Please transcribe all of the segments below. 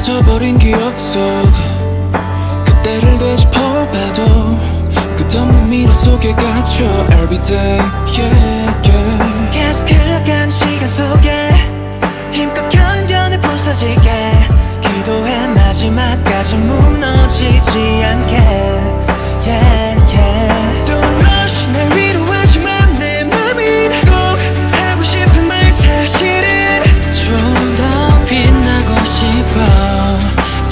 사라져버린 기억 속 그때를 되짚어봐도 끝없는 미로 속에 갇혀 Every day, yeah, yeah. 계속 흘러간 시간 속에 힘껏 견뎌내 부서지게 기도해 마지막까지 무너지지 않게 yeah, yeah. Don't rush 날 위로하지만 내 맘이 꼭 하고 싶은 말 사실은 좀 더 빛나고 싶어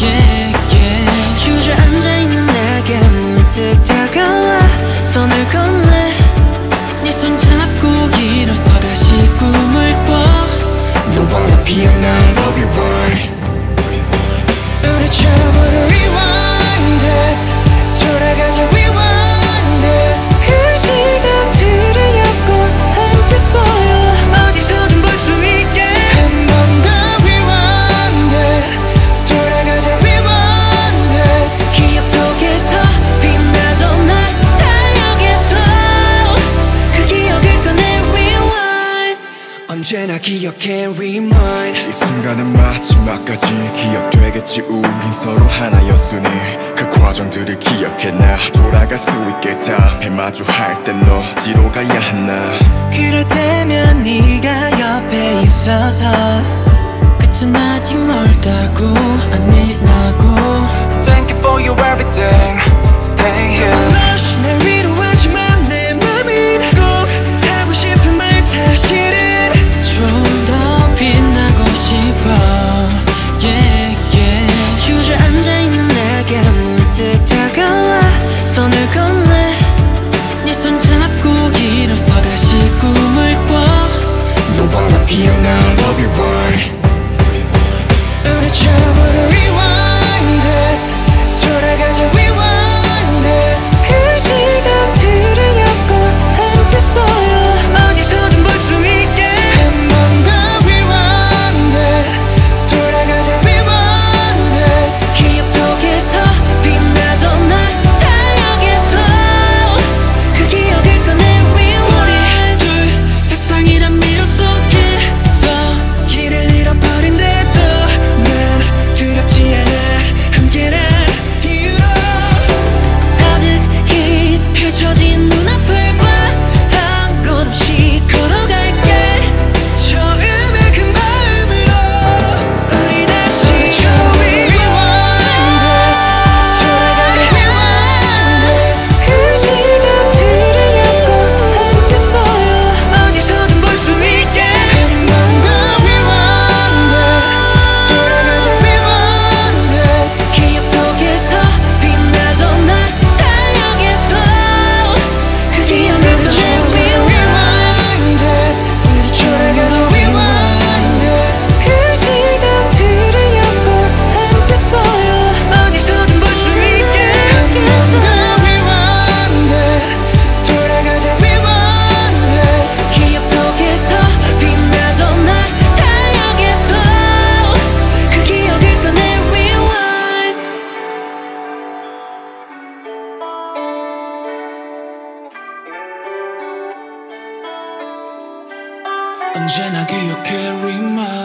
yeah, yeah. 주저앉아 있는 내게 문득 다가와 손을 건네 네 손 잡고 일어서 다시 꿈을 꿔 너와 나 피어난 love you want 우리 처음으로 rewind it 돌아가자 rewind it 그 시간들을 엮고 함께 써요 어디서든 볼 수 있게 한 번 더 rewind it 돌아가자 rewind it 기억 속에서 빛나던 날 달력에서 그 기억을 꺼내 rewind 언제나 기억해 rewind 이 순간은 마지막까지 기억되겠지 우린 서로 하나였으니 그 과정들을 기억해 나 돌아갈 수 있겠다 해 마주할 땐 어디로 가야 하나 그럴 때면 네가 옆에 있어서 끝은 아직 멀다고 아니라고 Thank you for your everything Stay here Don't rush 날 위로하지만 내 맘이 꼭 하고 싶은 말 사실은 좀 더 빛나고 싶어 다가와 손을 건네 네 손 잡고 일어서 다시 꿈을 꿔 너와 나 피어난 love you want 우리 처음으로 rewind it 돌아가자 rewind it 그 시간들을 엮고 함께 써요 어디서든 볼 수 있게 한 번 더 rewind it 돌아가자 rewind it 기억 속에서 언제나 기억해, remind